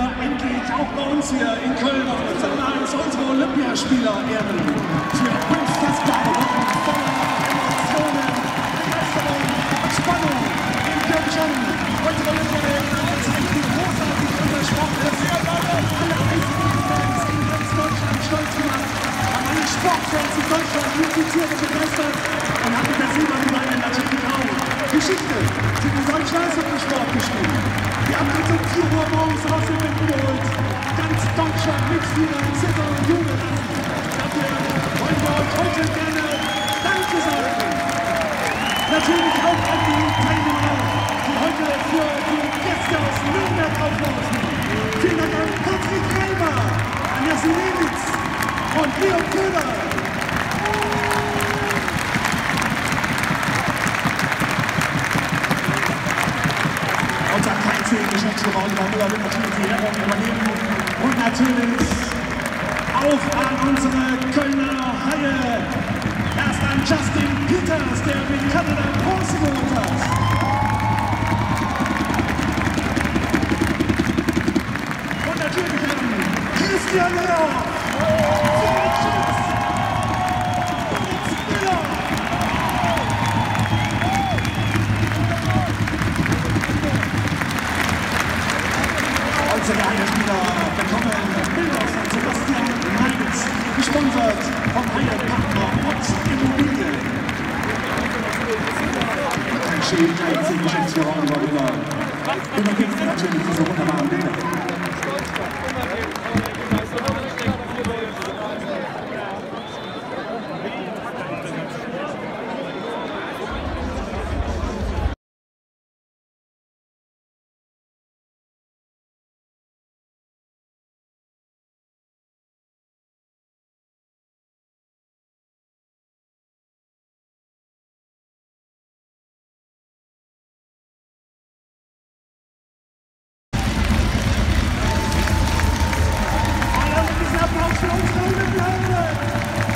Reimer entgeht auch bei uns hier in Köln auf unserem Eis unsere Olympiaspieler ehren. Für unfassbare Wochen voller Emotionen, Begeisterung, Spannung in Köln. Unsere Olympiaspieler zeigen, wie großartig unser Sport ist. Wir haben alle Eishockey-Fans in ganz Deutschland stolz gemacht, haben alle Sportfans in Deutschland mit die Tiere begeistert und haben das Silber gewonnen. Natürlich auch Geschichte zu dem deutschen Eishockey-Sport geschrieben. Wir haben uns um 4 Uhr morgens aus dem Bett geholt. Ganz Deutschland mixt wieder in Zitter und Jubel. Dafür wollen wir euch heute gerne Danke sagen. Natürlich auch an die Teilnehmer, die heute für die Gäste aus Nürnberg auflaufen. Vielen Dank an Patrick Reimer, an Yasin Ehliz und Leo Pföderl. Geschäftsführer und Müller wird natürlich die Ehrung übernehmen und natürlich auch an unsere Kölner Haie. Erst an Justin Peters, der mit Kanada Bronze geholt hat. Und natürlich an Christian Ehrhoff, Moritz Müller. Unsere Haie-Spieler bekommen Bilder von Justin Peters, gesponsert vom Haie-Partner Moritz Immobilien. Ein schön einziger Geschäftsführer über Müller. Übergibt natürlich diese wunderbaren Bilder. Applaus für unsere Olympiade!